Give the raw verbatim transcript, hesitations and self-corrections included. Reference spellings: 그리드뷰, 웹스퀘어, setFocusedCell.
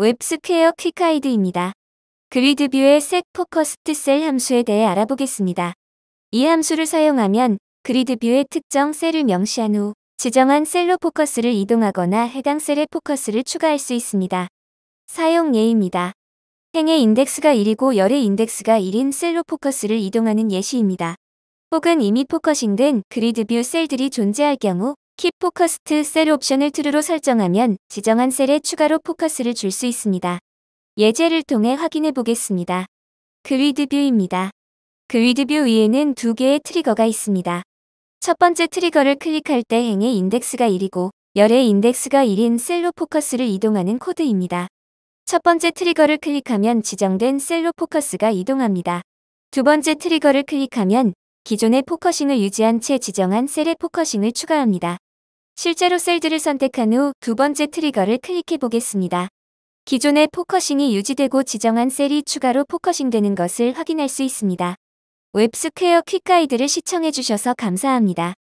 웹스퀘어 퀵하이드입니다. 그리드뷰의 setFocusedCell 함수에 대해 알아보겠습니다. 이 함수를 사용하면 그리드뷰의 특정 셀을 명시한 후 지정한 셀로 포커스를 이동하거나 해당 셀에 포커스를 추가할 수 있습니다. 사용 예입니다. 행의 인덱스가 일이고 열의 인덱스가 일인 셀로 포커스를 이동하는 예시입니다. 혹은 이미 포커싱된 그리드뷰 셀들이 존재할 경우 키포커스트 셀 옵션을 true로 설정하면 지정한 셀에 추가로 포커스를 줄 수 있습니다. 예제를 통해 확인해 보겠습니다. 그리드뷰입니다. 그리드뷰 위에는 두 개의 트리거가 있습니다. 첫 번째 트리거를 클릭할 때 행의 인덱스가 일이고 열의 인덱스가 일인 셀로 포커스를 이동하는 코드입니다. 첫 번째 트리거를 클릭하면 지정된 셀로 포커스가 이동합니다. 두 번째 트리거를 클릭하면 기존의 포커싱을 유지한 채 지정한 셀에 포커싱을 추가합니다. 실제로 셀들을 선택한 후 두 번째 트리거를 클릭해 보겠습니다. 기존의 포커싱이 유지되고 지정한 셀이 추가로 포커싱되는 것을 확인할 수 있습니다. 웹스퀘어 퀵가이드를 시청해 주셔서 감사합니다.